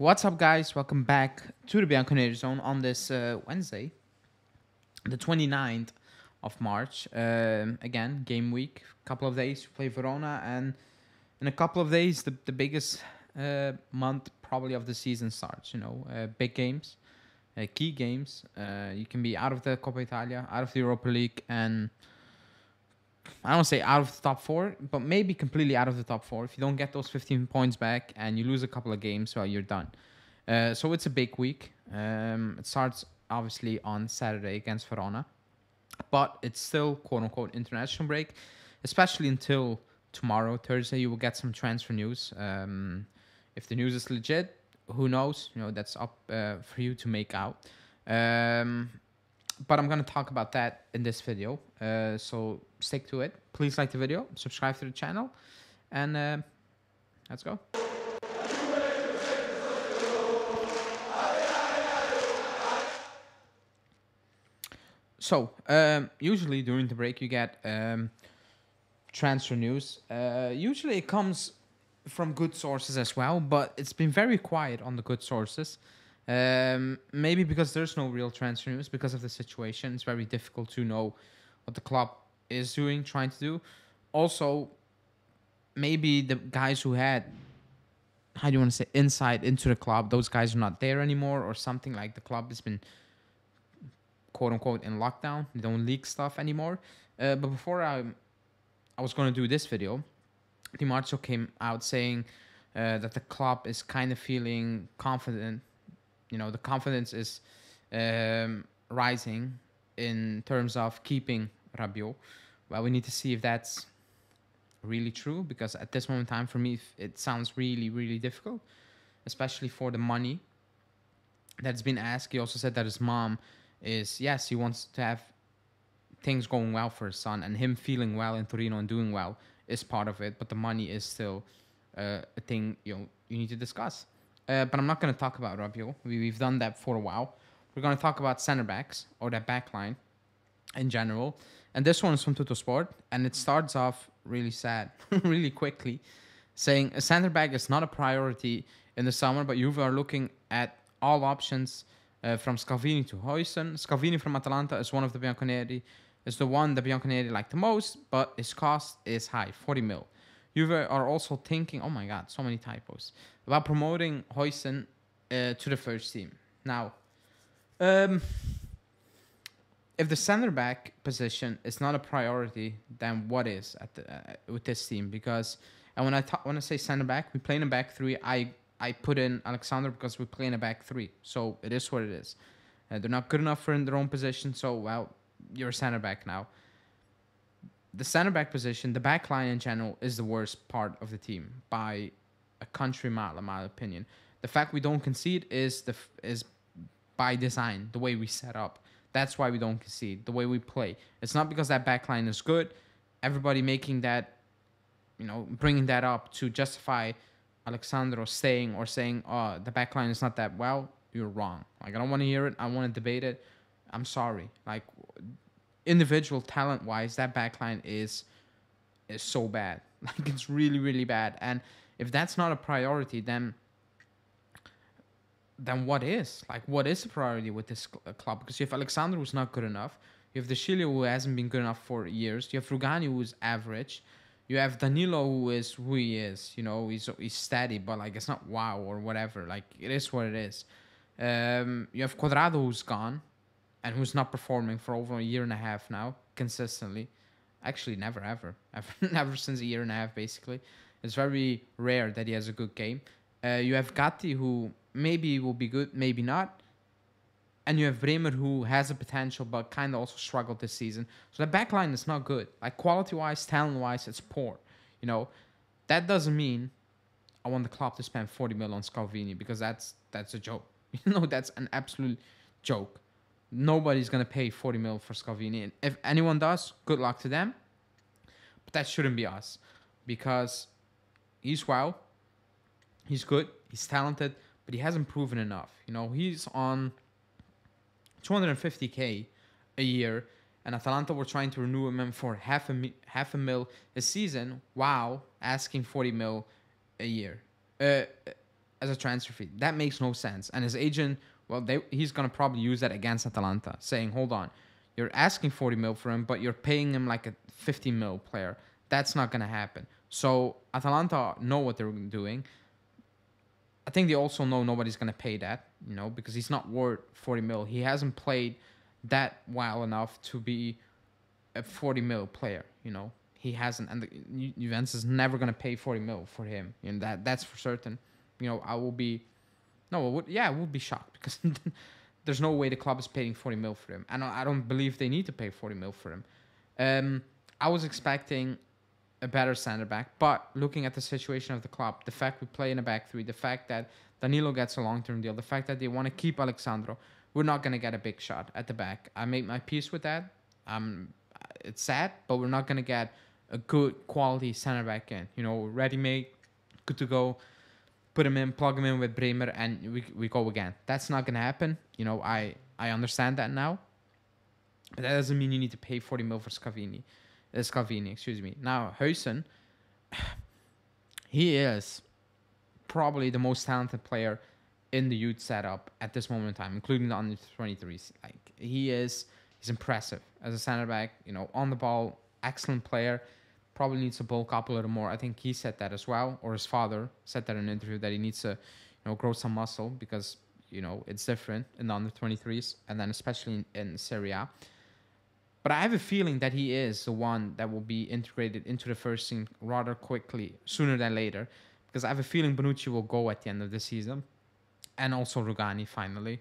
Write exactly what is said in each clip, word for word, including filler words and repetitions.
What's up, guys? Welcome back to the Bianconeri Zone on this uh, Wednesday, the twenty-ninth of March. Um, again, game week. A couple of days to play Verona, and in a couple of days, the, the biggest uh, month probably of the season starts. You know, uh, big games, uh, key games. Uh, you can be out of the Coppa Italia, out of the Europa League, and I don't say out of the top four, but maybe completely out of the top four. If you don't get those fifteen points back and you lose a couple of games, well, you're done. Uh, so it's a big week. Um, it starts, obviously, on Saturday against Verona. But it's still, quote-unquote, international break, especially until tomorrow, Thursday. You will get some transfer news. Um, if the news is legit, who knows? You know, that's up uh, for you to make out. Um... But I'm going to talk about that in this video. Uh, so stick to it. Please like the video, subscribe to the channel, and uh, let's go. So um, usually during the break you get um, transfer news. Uh, usually it comes from good sources as well, but it's been very quiet on the good sources. Um, maybe because there's no real transfer news because of the situation. It's very difficult to know what the club is doing, trying to do. Also, maybe the guys who had, how do you want to say, insight into the club, those guys are not there anymore or something. Like the club has been, quote-unquote, in lockdown. They don't leak stuff anymore. Uh, but before I, I was going to do this video, Di Marzio came out saying uh, that the club is kind of feeling confident. You know, the confidence is um, rising in terms of keeping Rabiot. Well, we need to see if that's really true, because at this moment in time, for me, it sounds really, really difficult, especially for the money that's been asked. He also said that his mom is, yes, he wants to have things going well for his son, and him feeling well in Torino and doing well is part of it, but the money is still uh, a thing, you know, you need to discuss. Uh, but I'm not going to talk about Rabiot. We, we've done that for a while. We're going to talk about center backs, or that back line in general. And this one is from Tuttosport. And it starts off really sad, really quickly, saying a center back is not a priority in the summer, but Juve are looking at all options uh, from Scalvini to Huijsen. Scalvini from Atalanta is one of the Bianconeri, is the one the Bianconeri like the most, but his cost is high, forty mil. Juve are also thinking, oh my god, so many typos, about promoting Huijsen uh, to the first team. Now, um, if the center-back position is not a priority, then what is at the, uh, with this team? Because, and when I when I say center-back, we play in a back three. I, I put in Alex Sandro because we play in a back three. So it is what it is. Uh, they're not good enough for in their own position, so, well, you're a center-back now. The center-back position, the back line in general, is the worst part of the team by a country mile, in my opinion. The fact we don't concede is the f is by design, the way we set up. That's why we don't concede, the way we play. It's not because that back line is good. Everybody making that, you know, bringing that up to justify Alex Sandro staying or saying, oh, the back line is not that well, you're wrong. Like, I don't want to hear it. I want to debate it. I'm sorry. Like, individual talent-wise, that backline is is so bad. Like, it's really, really bad. And if that's not a priority, then then what is? Like, what is the priority with this cl club? Because you have Alexander, who's not good enough. You have De Sciglio, who hasn't been good enough for years. You have Rugani, who's average. You have Danilo, who is who he is. You know, he's, he's steady, but, like, it's not wow or whatever. Like, it is what it is. Um, you have Cuadrado, who's gone, and who's not performing for over a year and a half now, consistently. Actually, never, ever. Ever, ever since a year and a half, basically. It's very rare that he has a good game. Uh, you have Gatti, who maybe will be good, maybe not. And you have Bremer, who has a potential, but kind of also struggled this season. So the back line is not good. Like, quality-wise, talent-wise, it's poor. You know, that doesn't mean I want the club to spend forty mil on Scalvini, because that's, that's a joke. You know, that's an absolute joke. Nobody's going to pay forty mil for Scalvini. And if anyone does, good luck to them. But that shouldn't be us. Because he's wow. He's good. He's talented. But he hasn't proven enough. You know, he's on two hundred fifty K a year. And Atalanta were trying to renew him for half a, half a mil a season. Wow. Asking forty mil a year. Uh, as a transfer fee. That makes no sense. And his agent, well, they, he's going to probably use that against Atalanta, saying, hold on, you're asking forty mil for him, but you're paying him like a fifty mil player. That's not going to happen. So Atalanta know what they're doing. I think they also know nobody's going to pay that, you know, because he's not worth forty mil. He hasn't played that well enough to be a forty mil player, you know. He hasn't, and the Juventus is never going to pay forty mil for him. And you know, that that's for certain. You know, I will be, no, I would, yeah, I would be shocked because there's no way the club is paying forty mil for him. And I don't believe they need to pay forty mil for him. Um, I was expecting a better center back, but looking at the situation of the club, the fact we play in a back three, the fact that Danilo gets a long-term deal, the fact that they want to keep Alex Sandro, we're not going to get a big shot at the back. I made my peace with that. Um, it's sad, but we're not going to get a good quality center back in, you know, ready-made, good to go, put him in, plug him in with Bremer, and we we go again. That's not gonna happen, you know. I I understand that now, but that doesn't mean you need to pay forty mil for Scalvini, uh, Scalvini, excuse me. Now Huijsen, he is probably the most talented player in the youth setup at this moment in time, including the under twenty-threes. Like he is, he's impressive as a center back, you know, on the ball. Excellent player, probably needs to bulk up a little more. I think he said that as well, or his father said that in an interview, that he needs to, you know, grow some muscle because, you know, it's different in the under twenty-threes and then especially in, in Serie A. But I have a feeling that he is the one that will be integrated into the first team rather quickly, sooner than later, because I have a feeling Bonucci will go at the end of the season, and also Rugani finally.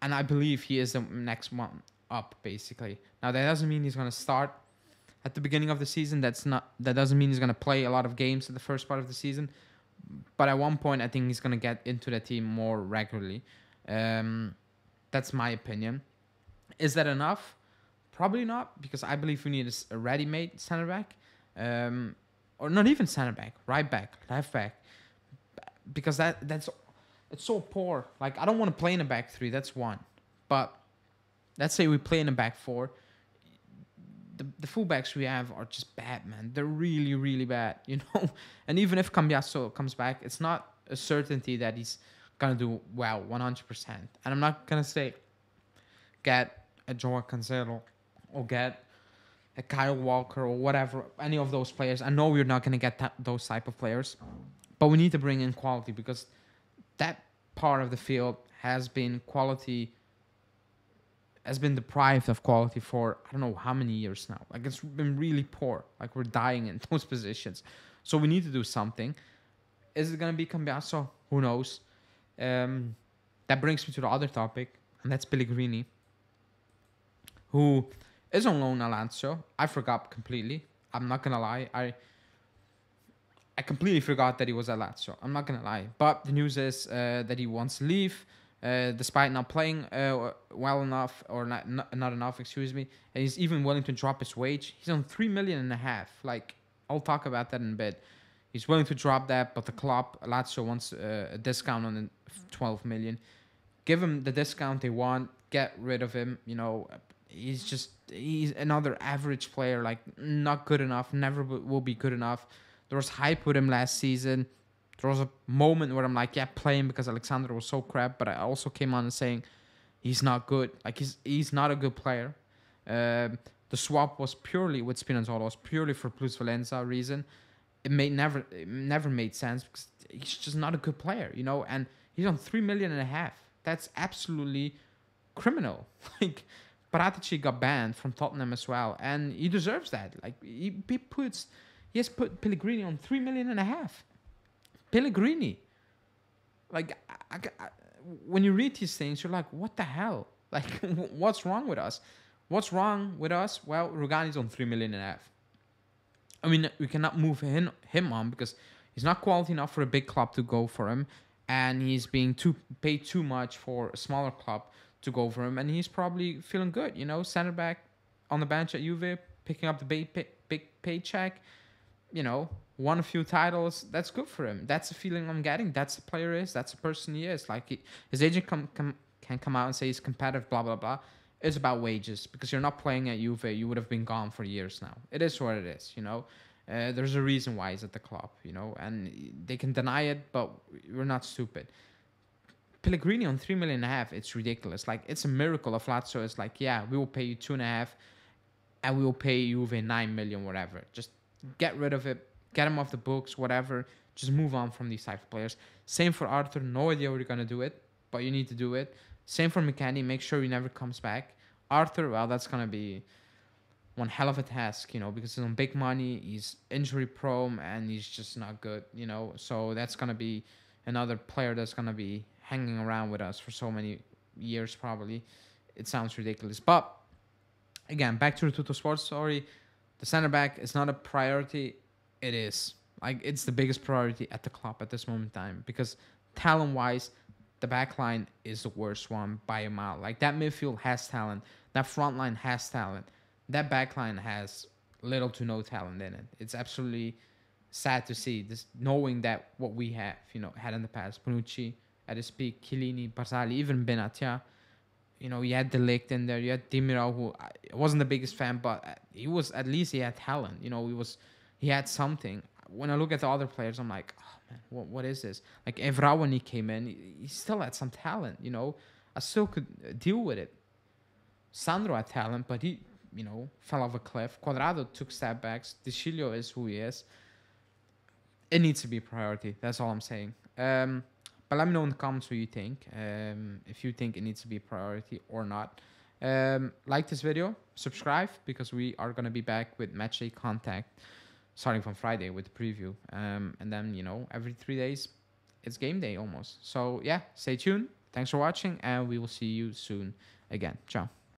And I believe he is the next one up, basically. Now, that doesn't mean he's going to start at the beginning of the season. That's not, that doesn't mean he's going to play a lot of games in the first part of the season. But at one point, I think he's going to get into the team more regularly. Um, that's my opinion. Is that enough? Probably not, because I believe we need a ready-made center back. Um, or not even center back, right back, left back. Because that that's it's so poor. Like, I don't want to play in a back three, that's one. But let's say we play in a back four. The, the fullbacks we have are just bad, man. They're really, really bad, you know? And even if Cambiaso comes back, it's not a certainty that he's going to do well, one hundred percent. And I'm not going to say get a Joao Cancelo or get a Kyle Walker or whatever, any of those players. I know we're not going to get that, those type of players, but we need to bring in quality because that part of the field has been quality... has been deprived of quality for I don't know how many years now. Like, it's been really poor. Like, we're dying in those positions. So we need to do something. Is it going to be Cambiaso? Who knows? Um, that brings me to the other topic, and that's Pellegrini, who is on loan at Lazio. I forgot completely. I'm not going to lie. I I completely forgot that he was at Lazio. I'm not going to lie. But the news is uh, that he wants to leave. Uh, despite not playing uh, well enough or not, not not enough, excuse me, and he's even willing to drop his wage. He's on three million and a half. Like, I'll talk about that in a bit. He's willing to drop that, but the club Lazio wants uh, a discount on twelve million. Give him the discount they want. Get rid of him. You know, he's just he's another average player. Like, not good enough. Never will be good enough. There was hype with him last season. There was a moment where I'm like, yeah, play him because Alexander was so crap. But I also came on and saying he's not good. Like, he's he's not a good player. Uh, the swap was purely with Spinazzola. It was purely for Plus Valenza reason. It made never it never made sense because he's just not a good player, you know. And he's on three million and a half. That's absolutely criminal. Like, Paratici got banned from Tottenham as well, and he deserves that. Like, he, he puts he has put Pellegrini on three million and a half. Pellegrini, like, I, I, when you read these things, you're like, what the hell? Like, what's wrong with us? What's wrong with us? Well, Rugani's on three million and a half. I mean, we cannot move him, him on because he's not quality enough for a big club to go for him, and he's being too paid too much for a smaller club to go for him, and he's probably feeling good, you know, center back on the bench at Juve, picking up the big, pay, big paycheck, you know. Won a few titles. That's good for him. That's the feeling I'm getting. That's the player is. That's the person he is. Like, he, his agent com, com, can come out and say he's competitive, blah, blah, blah. It's about wages because you're not playing at Juve. You would have been gone for years now. It is what it is, you know. Uh, there's a reason why he's at the club, you know, and they can deny it, but we're not stupid. Pellegrini on three million and a half, it's ridiculous. Like, it's a miracle of Lazio. It's like, yeah, we will pay you two and a half, and we will pay Juve nine million, whatever. Just get rid of it, get him off the books, whatever. Just move on from these type of players. Same for Arthur. No idea where you're gonna do it, but you need to do it. Same for McKennie. Make sure he never comes back. Arthur, well, that's gonna be one hell of a task, you know, because he's on big money, he's injury prone, and he's just not good, you know. So that's going to be another player that's going to be hanging around with us for so many years, probably. It sounds ridiculous. But, again, back to the Tuttosport story. The center-back is not a priority. It is. Like, it's the biggest priority at the club at this moment in time. Because talent-wise, the back line is the worst one by a mile. Like, that midfield has talent. That front line has talent. That backline has little to no talent in it. It's absolutely sad to see, this, knowing that what we have, you know, had in the past. Bonucci at his peak, Chiellini, Barzali, even Benatia. You know, you had De Ligt in there. You had Demiral, who I wasn't the biggest fan, but he was, at least he had talent. You know, he was, he had something. When I look at the other players, I'm like, oh man, what what is this? Like Evra, when he came in, he, he still had some talent. You know, I still could deal with it. Sandro had talent, but he, you know, fell off a cliff. Cuadrado took step backs. De Sciglio is who he is. It needs to be a priority. That's all I'm saying. Um, but let me know in the comments what you think. Um, if you think it needs to be a priority or not. Um, like this video. Subscribe, because we are going to be back with matchday contact starting from Friday with the preview. Um, and then, you know, every three days, it's game day almost. So, yeah, stay tuned. Thanks for watching, and we will see you soon again. Ciao.